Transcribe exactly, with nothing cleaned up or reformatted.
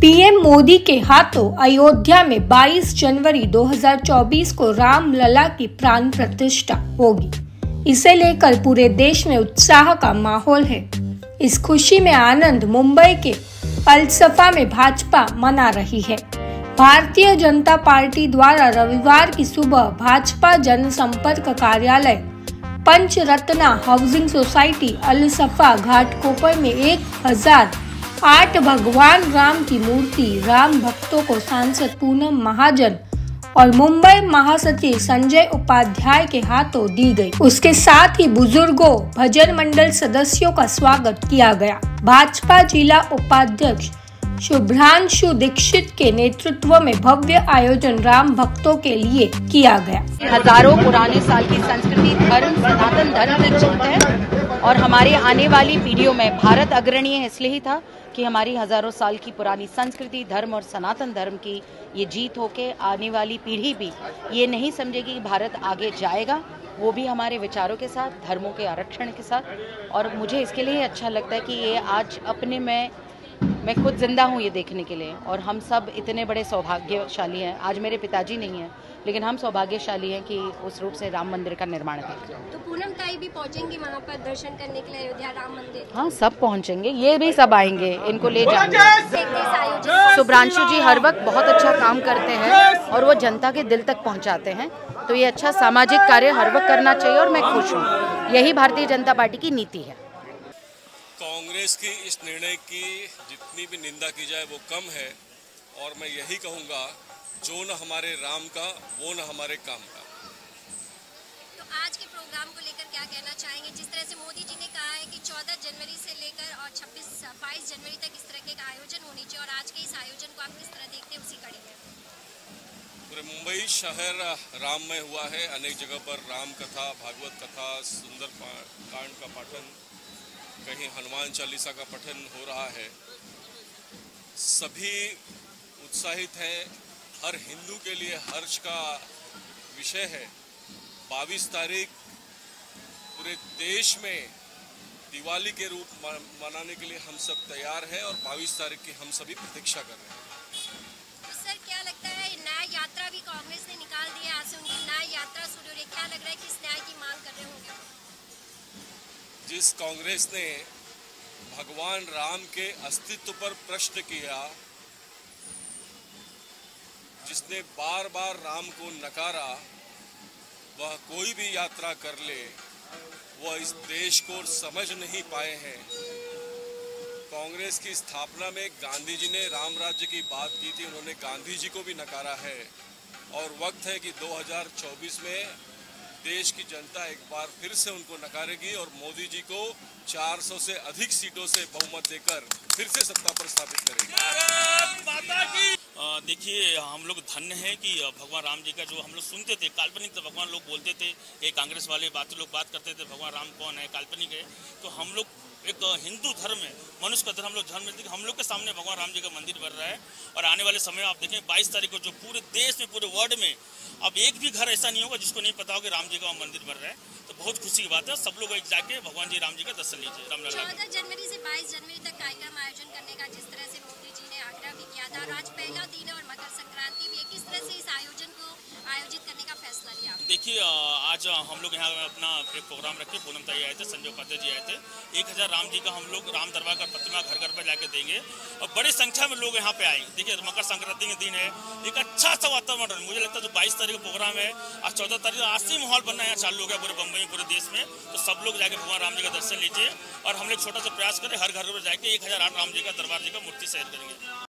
PM Modi के हाथों अयोध्या में बाईस जनवरी दो हज़ार चौबीस को रामलला की प्राण प्रतिष्ठा होगी। इसे लेकर पूरे देश में उत्साह का माहौल है। इस खुशी में आनंद मुंबई के असल्फा में भाजपा मना रही है। भारतीय जनता पार्टी द्वारा रविवार की सुबह भाजपा जनसंपर्क कार्यालय पंच रत्न हाउसिंग सोसायटी असल्फा घाटकोपर में एक हजार आठ भगवान राम की मूर्ति राम भक्तों को सांसद पूनम महाजन और मुंबई महासचिव संजय उपाध्याय के हाथों दी गई। उसके साथ ही बुजुर्गों, भजन मंडल सदस्यों का स्वागत किया गया। भाजपा जिला उपाध्यक्ष शुभ्रांशु दीक्षित के नेतृत्व में भव्य आयोजन राम भक्तों के लिए किया गया। हजारों पुराने साल की संस्कृति, धर्म, सनातन धर्म से जुड़ता है और हमारे आने वाली पीढ़ियों में भारत अग्रणीय इसलिए ही था कि हमारी हजारों साल की पुरानी संस्कृति, धर्म और सनातन धर्म की ये जीत होके आने वाली पीढ़ी भी ये नहीं समझेगी कि भारत आगे जाएगा, वो भी हमारे विचारों के साथ, धर्मों के आरक्षण के साथ। और मुझे इसके लिए अच्छा लगता है कि ये आज अपने में मैं खुद जिंदा हूँ ये देखने के लिए, और हम सब इतने बड़े सौभाग्यशाली हैं। आज मेरे पिताजी नहीं हैं, लेकिन हम सौभाग्यशाली हैं कि उस रूप से राम मंदिर का निर्माण है। तो पूनम ताई भी पहुँचेंगे वहाँ पर दर्शन करने के लिए अयोध्या राम मंदिर? हाँ, सब पहुँचेंगे, ये भी सब आएंगे, इनको ले जाएंगे। शुभ्रांशु जी हर वक्त बहुत अच्छा काम करते हैं और वो जनता के दिल तक पहुँचाते हैं, तो ये अच्छा सामाजिक कार्य हर वक्त करना चाहिए और मैं खुश हूँ। यही भारतीय जनता पार्टी की नीति है। कांग्रेस की इस निर्णय की जितनी भी निंदा की जाए वो कम है, और मैं यही कहूँगा जो न हमारे राम का वो न हमारे काम का। तो आज के प्रोग्राम को लेकर क्या कहना चाहेंगे? जिस तरह से मोदी जी ने कहा है कि चौदह जनवरी से लेकर और छब्बीस बाईस जनवरी तक इस तरह के आयोजन होने चाहिए, और आज के इस आयोजन को आप किस तरह देखते हैं उसी कड़ी में? पूरे मुंबई शहर राम में हुआ है, अनेक जगह पर राम कथा, भागवत कथा, सुंदर कांड का पाठन, कहीं हनुमान चालीसा का पठन हो रहा है। सभी उत्साहित हैं, हर हिंदू के लिए हर्ष का विषय है। बाईस तारीख पूरे देश में दिवाली के रूप मनाने के लिए हम सब तैयार हैं और बाईस तारीख की हम सभी प्रतीक्षा कर रहे हैं। तो सर क्या लगता है, न्याय यात्रा भी कांग्रेस ने निकाल दी है, आज से उनकी न्याय यात्रा शुरू हो रही है, क्या लग रहा है किस न्याय की मांग कर रहे होंगे? जिस कांग्रेस ने भगवान राम के अस्तित्व पर प्रश्न किया, जिसने बार बार राम को नकारा, वह कोई भी यात्रा कर ले, वह इस देश को समझ नहीं पाए हैं। कांग्रेस की स्थापना में गांधी जी ने राम राज्य की बात की थी, उन्होंने गांधी जी को भी नकारा है, और वक्त है कि दो हज़ार चौबीस में देश की जनता एक बार फिर से उनको नकारेगी और मोदी जी को चार सौ से अधिक सीटों से बहुमत देकर फिर से सत्ता पर स्थापित करेगी। देखिए, हम लोग धन्य हैं कि भगवान राम जी का जो हम लोग सुनते थे, काल्पनिक तो भगवान लोग बोलते थे, ये कांग्रेस वाले बात लोग बात करते थे भगवान राम कौन है, काल्पनिक है, तो हम लोग एक हिंदू धर्म है, मनुष्य का धर्म, हम लोग जन्म लेते हैं, हम लोग के सामने भगवान राम जी का मंदिर बन रहा है। और आने वाले समय आप देखें बाईस तारीख को जो पूरे देश में, पूरे वर्ल्ड में अब एक भी घर ऐसा नहीं होगा जिसको नहीं पता हो कि राम जी का मंदिर बन रहा है, तो बहुत खुशी की बात है। सब लोग एक जाके भगवान जी राम जी का दर्शन लीजिए। रामलला चौदह जनवरी से बाईस जनवरी तक कार्यक्रम आयोजन करने का जिस तरह से मोदी जी ने आग्रह भी किया था, और आज पहला दिन और मकर संक्रांति भी, किस तरह से इस आयोजन को आयोजित करने का फैसला लिया? देखिए, आज हम लोग यहाँ अपना एक प्रोग्राम रखे, पूनम ताई आए थे, संजय उपाध्याय जी आए थे, एक हजार राम जी का हम लोग राम दरबार का प्रतिमा घर घर पर जाके देंगे और बड़ी संख्या में लोग यहाँ पे आएंगे। देखिए, मकर संक्रांति के दिन है, एक अच्छा सा वातावरण मुझे लगता है जो बाईस तारीख का प्रोग्राम है, आज चौदह तारीख आज से माहौल बनना यहाँ चालू हो गया पूरे बम्बई में, पूरे देश में, तो सब लोग जाके भगवान राम जी का दर्शन लीजिए और हम लोग छोटा सा प्रयास करें, हर घर पर जाके एक हजार आठ राम जी का दरबार जी का मूर्ति सैर करेंगे।